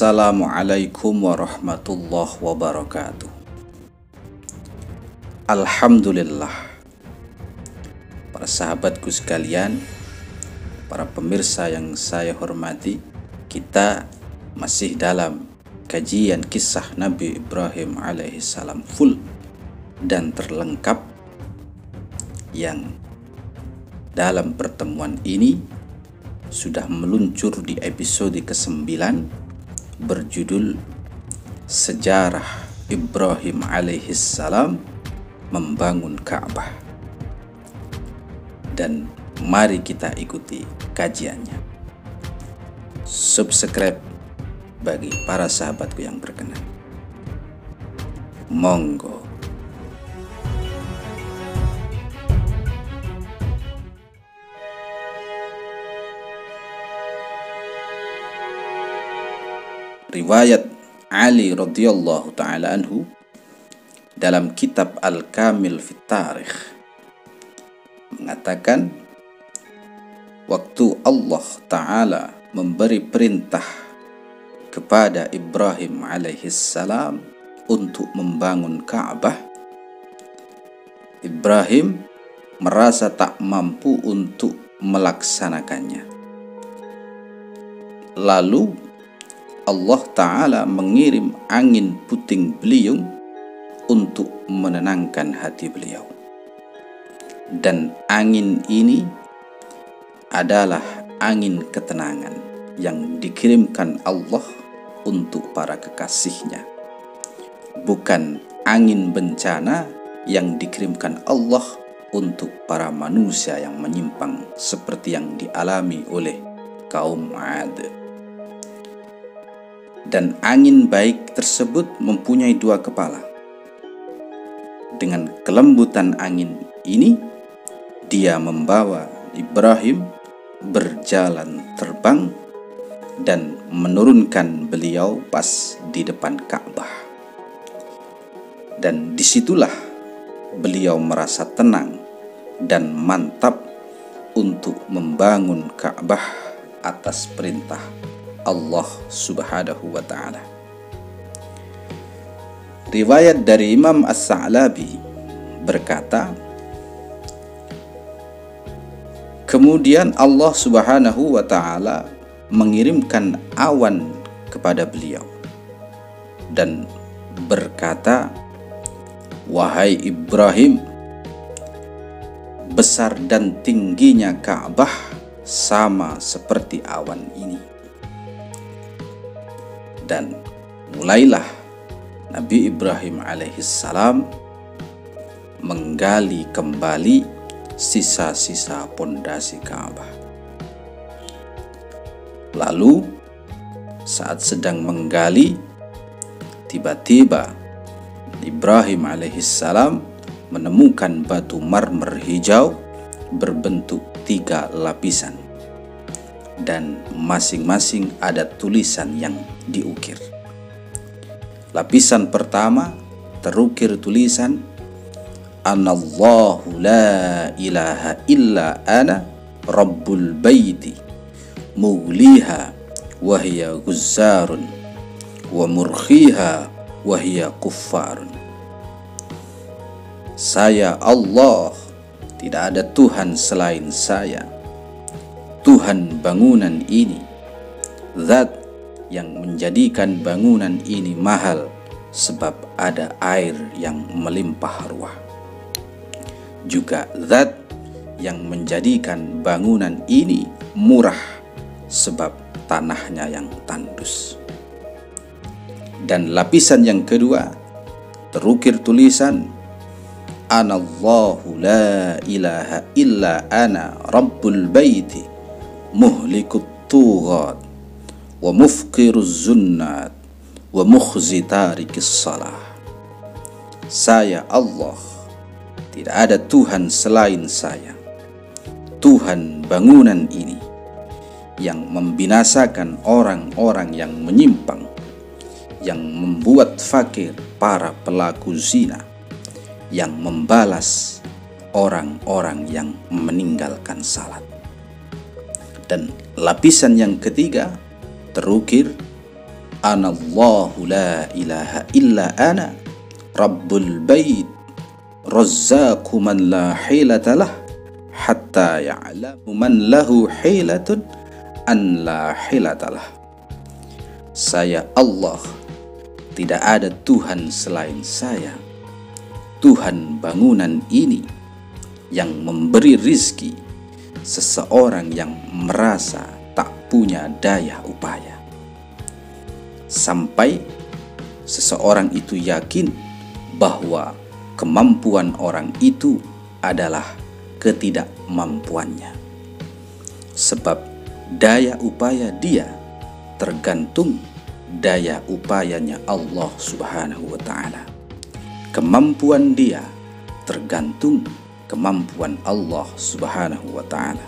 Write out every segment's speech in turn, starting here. Assalamualaikum warahmatullahi wabarakatuh. Alhamdulillah. Para sahabatku sekalian, para pemirsa yang saya hormati, kita masih dalam kajian kisah Nabi Ibrahim alaihissalam full dan terlengkap, yang dalam pertemuan ini sudah meluncur di episode ke-9 berjudul Sejarah Ibrahim alaihissalam membangun Ka'bah. Dan mari kita ikuti kajiannya. Subscribe bagi para sahabatku yang berkenan. Monggo. Riwayat Ali radhiyallahu ta'ala anhu dalam kitab Al-Kamil fit Tarikh mengatakan, waktu Allah Ta'ala memberi perintah kepada Ibrahim alaihissalam untuk membangun Ka'bah, Ibrahim merasa tak mampu untuk melaksanakannya. Lalu Allah Ta'ala mengirim angin puting beliung untuk menenangkan hati beliau. Dan angin ini adalah angin ketenangan yang dikirimkan Allah untuk para kekasihnya, bukan angin bencana yang dikirimkan Allah untuk para manusia yang menyimpang seperti yang dialami oleh kaum 'Ad. Dan angin baik tersebut mempunyai dua kepala. Dengan kelembutan angin ini, dia membawa Ibrahim berjalan terbang dan menurunkan beliau pas di depan Ka'bah. Dan disitulah beliau merasa tenang dan mantap untuk membangun Ka'bah atas perintah Allah subhanahu wa ta'ala. Riwayat dari Imam As-Salabi berkata, kemudian Allah subhanahu wa ta'ala mengirimkan awan kepada beliau dan berkata, wahai Ibrahim, besar dan tingginya Ka'bah sama seperti awan ini. Dan mulailah Nabi Ibrahim alaihissalam menggali kembali sisa-sisa pondasi Ka'bah. Lalu saat sedang menggali, tiba-tiba Ibrahim alaihissalam menemukan batu marmer hijau berbentuk 3 lapisan dan masing-masing ada tulisan yang diukir. Lapisan pertama terukir tulisan Anallahu la ilaha illa ana rabbul baiti mugliha wa hiya guzzarun wa murkhiha wa hiya kuffarun. Saya Allah, tidak ada Tuhan selain saya, Tuhan bangunan ini, Zat yang menjadikan bangunan ini mahal sebab ada air yang melimpah ruah, juga zat yang menjadikan bangunan ini murah sebab tanahnya yang tandus. Dan lapisan yang kedua terukir tulisan Anallahu la ilaha illa ana rabbul baiti muhlikut tughat wa mufqiruz zunnat wa mukhzi tarikis salah. Saya Allah, tidak ada Tuhan selain saya, Tuhan bangunan ini, yang membinasakan orang-orang yang menyimpang, yang membuat fakir para pelaku zina, yang membalas orang-orang yang meninggalkan salat. Dan lapisan yang ketiga terukir Anallahu la ilaha illa ana Rabbul bait Razzaku man la hilata lah hatta ya'lamu man lahu hilatun an la hilata lah. Saya Allah, tidak ada Tuhan selain saya, Tuhan bangunan ini yang memberi rizki seseorang yang merasa tak punya daya upaya, sampai seseorang itu yakin bahwa kemampuan orang itu adalah ketidakmampuannya, sebab daya upaya dia tergantung daya upayanya Allah subhanahu wa ta'ala. Kemampuan dia tergantung kemampuan Allah subhanahu wa ta'ala.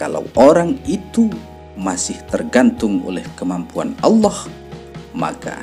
Kalau orang itu masih tergantung oleh kemampuan Allah, maka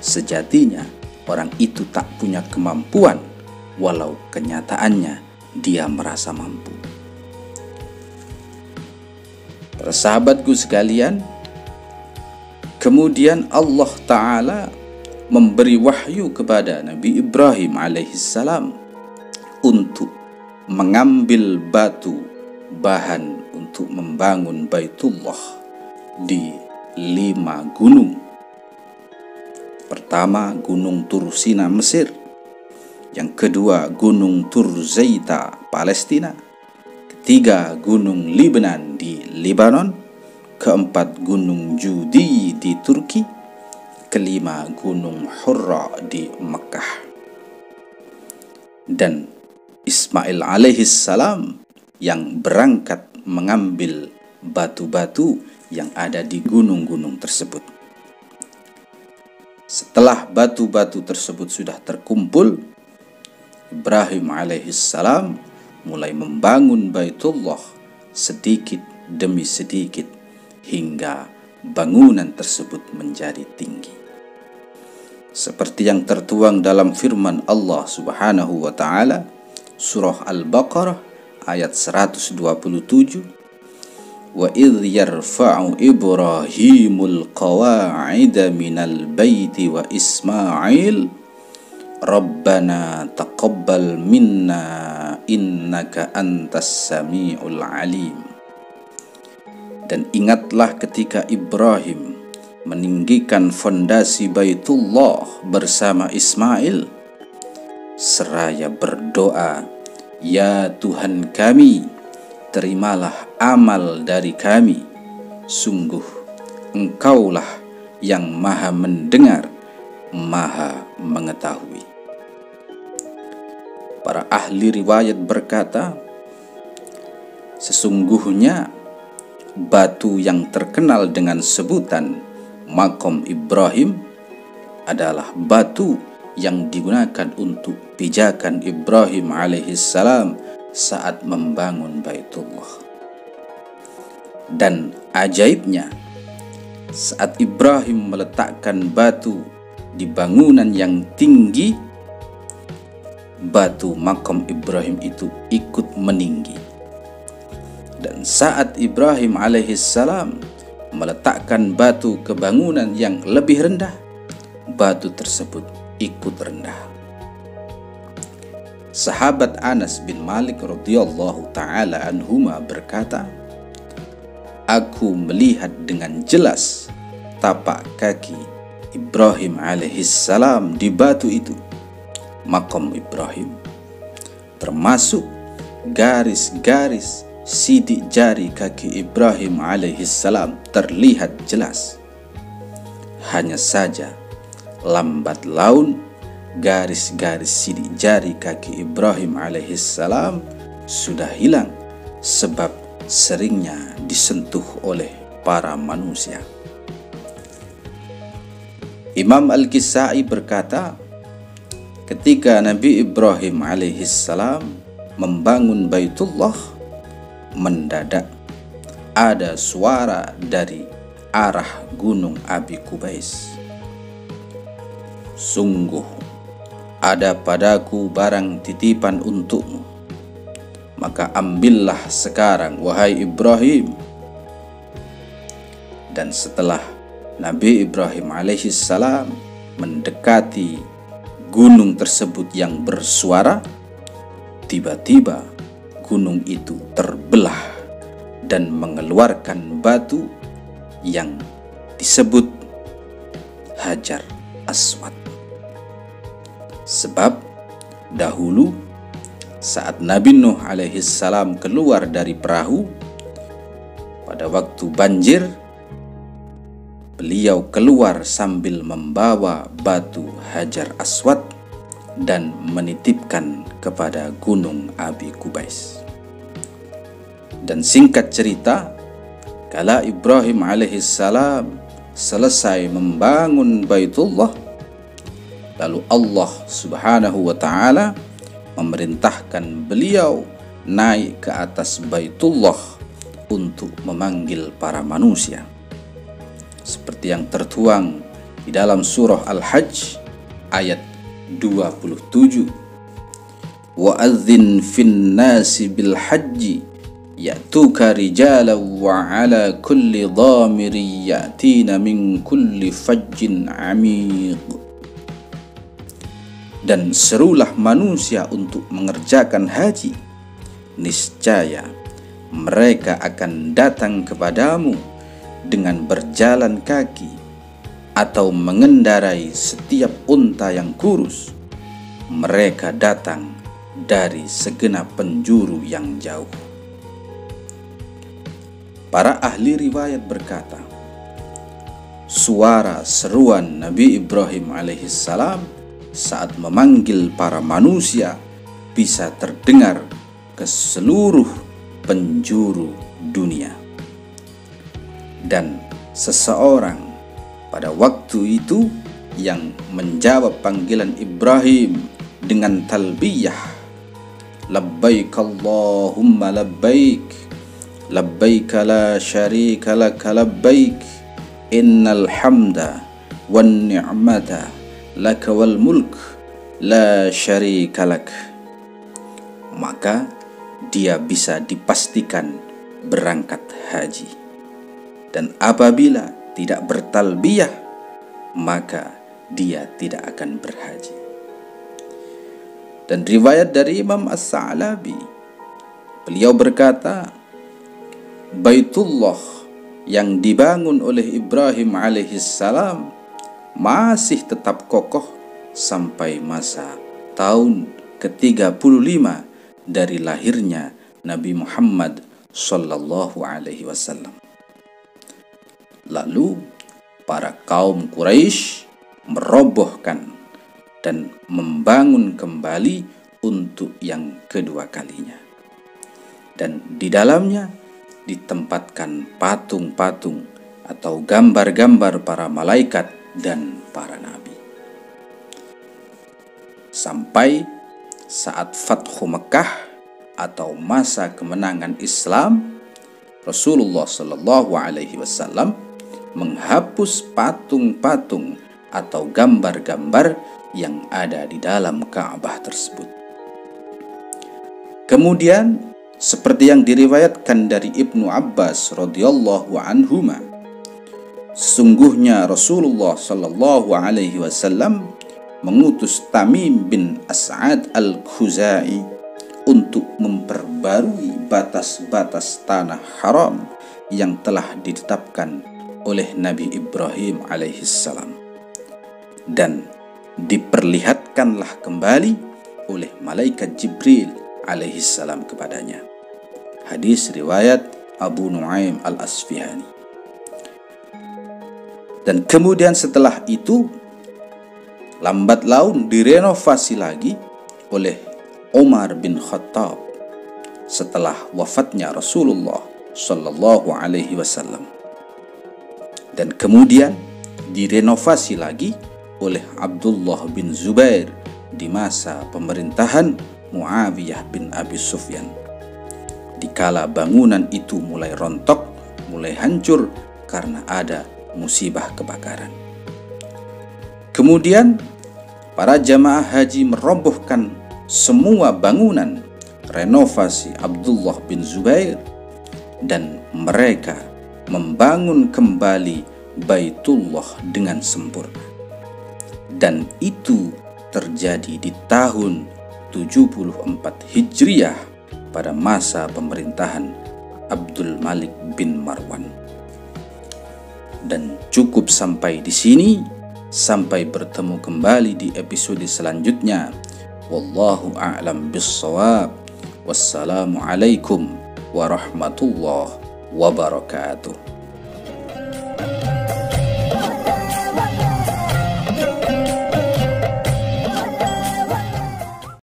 sejatinya orang itu tak punya kemampuan, walau kenyataannya dia merasa mampu. Para sahabatku sekalian, kemudian Allah Ta'ala memberi wahyu kepada Nabi Ibrahim alaihissalam untuk mengambil batu bahan untuk membangun Baitullah di 5 gunung. Pertama, Gunung Tur Sina, Mesir. Yang kedua, Gunung Tur Zayta, Palestina. Ketiga, Gunung Libnan di Lebanon. Keempat, Gunung Judi di Turki. Kelima, Gunung Hurra di Mekah. Dan Ismail alaihissalam yang berangkat mengambil batu-batu yang ada di gunung-gunung tersebut. Setelah batu-batu tersebut sudah terkumpul, Ibrahim alaihissalam mulai membangun Baitullah sedikit demi sedikit hingga bangunan tersebut menjadi tinggi. Seperti yang tertuang dalam firman Allah subhanahu wa ta'ala, surah Al-Baqarah ayat 127, wa idh yarfa'u Ibrahimul qawa'ida minal bayti wa Ismail Rabbana taqabbal minna innaka antas sami'ul alim. Dan ingatlah ketika Ibrahim meninggikan fondasi Baitullah bersama Ismail, seraya berdoa, "Ya Tuhan kami, terimalah amal dari kami. Sungguh Engkaulah yang maha mendengar, maha mengetahui." Para ahli riwayat berkata, sesungguhnya batu yang terkenal dengan sebutan Makam Ibrahim adalah batu yang digunakan untuk pijakan Ibrahim alaihissalam saat membangun Baitullah. Dan ajaibnya, saat Ibrahim meletakkan batu di bangunan yang tinggi, batu Makam Ibrahim itu ikut meninggi. Dan saat Ibrahim alaihissalam meletakkan batu ke bangunan yang lebih rendah, batu tersebut ikut rendah. Sahabat Anas bin Malik radhiyallahu ta'ala anhuma berkata, aku melihat dengan jelas tapak kaki Ibrahim alaihissalam di batu itu, Makam Ibrahim, termasuk garis-garis sidik jari kaki Ibrahim alaihissalam terlihat jelas. Hanya saja lambat laun garis-garis sidik jari kaki Ibrahim alaihissalam sudah hilang sebab seringnya disentuh oleh para manusia. Imam Al-Kisai berkata, ketika Nabi Ibrahim alaihissalam membangun Baitullah, mendadak ada suara dari arah gunung Abi Kubais. Sungguh ada padaku barang titipan untukmu, maka ambillah sekarang wahai Ibrahim. Dan setelah Nabi Ibrahim alaihissalam mendekati gunung tersebut yang bersuara, tiba-tiba gunung itu terbelah dan mengeluarkan batu yang disebut Hajar Aswad. Sebab dahulu saat Nabi Nuh alaihissalam keluar dari perahu pada waktu banjir, beliau keluar sambil membawa batu Hajar Aswad dan menitipkan kepada gunung Abi Kubais. Dan singkat cerita, kala Ibrahim alaihissalam selesai membangun Baitullah, lalu Allah subhanahu wa ta'ala memerintahkan beliau naik ke atas Baitullah untuk memanggil para manusia. Seperti yang tertuang di dalam surah Al-Hajj ayat 27. Wa'adzin fin nasi bil hajji ya'tuka rijalan wa ala kulli dhamiri ya'tina min kulli fajjin amiq. Dan serulah manusia untuk mengerjakan haji, niscaya mereka akan datang kepadamu dengan berjalan kaki atau mengendarai setiap unta yang kurus. Mereka datang dari segenap penjuru yang jauh. Para ahli riwayat berkata, suara seruan Nabi Ibrahim alaihissalam saat memanggil para manusia bisa terdengar ke seluruh penjuru dunia. Dan seseorang pada waktu itu yang menjawab panggilan Ibrahim dengan talbiyah, labbaik Allahumma labbaik, labbaik la syarika laka labbaik, innal hamda wan ni'mata laka wal mulk la syarika lak. Maka dia bisa dipastikan berangkat haji. Dan apabila tidak bertalbiyah, maka dia tidak akan berhaji. Dan riwayat dari Imam As-Salabi, beliau berkata, Baitullah yang dibangun oleh Ibrahim alaihissalam masih tetap kokoh sampai masa tahun ke-35 dari lahirnya Nabi Muhammad sallallahu alaihi wasallam. Lalu para kaum Quraisy merobohkan dan membangun kembali untuk yang kedua kalinya. Dan di dalamnya ditempatkan patung-patung atau gambar-gambar para malaikat dan para nabi. Sampai saat Fathu Mekah atau masa kemenangan Islam, Rasulullah sallallahu alaihi wasallam menghapus patung-patung atau gambar-gambar yang ada di dalam Ka'bah tersebut. Kemudian, seperti yang diriwayatkan dari Ibnu Abbas radhiyallahu anhuma, sesungguhnya Rasulullah shallallahu alaihi wasallam mengutus Tamim bin As'ad al-Khuzai untuk memperbarui batas-batas tanah haram yang telah ditetapkan oleh Nabi Ibrahim alaihissalam, dan diperlihatkanlah kembali oleh malaikat Jibril alaihissalam kepadanya. Hadis riwayat Abu Nu'aim al-Asfihani. Dan kemudian setelah itu lambat laun direnovasi lagi oleh Umar bin Khattab setelah wafatnya Rasulullah sallallahu alaihi wasallam. Dan kemudian direnovasi lagi oleh Abdullah bin Zubair di masa pemerintahan Muawiyah bin Abi Sufyan. Dikala bangunan itu mulai rontok, mulai hancur karena ada musibah kebakaran. Kemudian para jamaah haji merobohkan semua bangunan renovasi Abdullah bin Zubair dan mereka membangun kembali Baitullah dengan sempurna. Dan itu terjadi di tahun 74 Hijriah pada masa pemerintahan Abdul Malik bin Marwan. Dan cukup sampai di sini, sampai bertemu kembali di episode selanjutnya. Wallahu a'lam bissawab. Wassalamualaikum warahmatullahi wabarakatuh.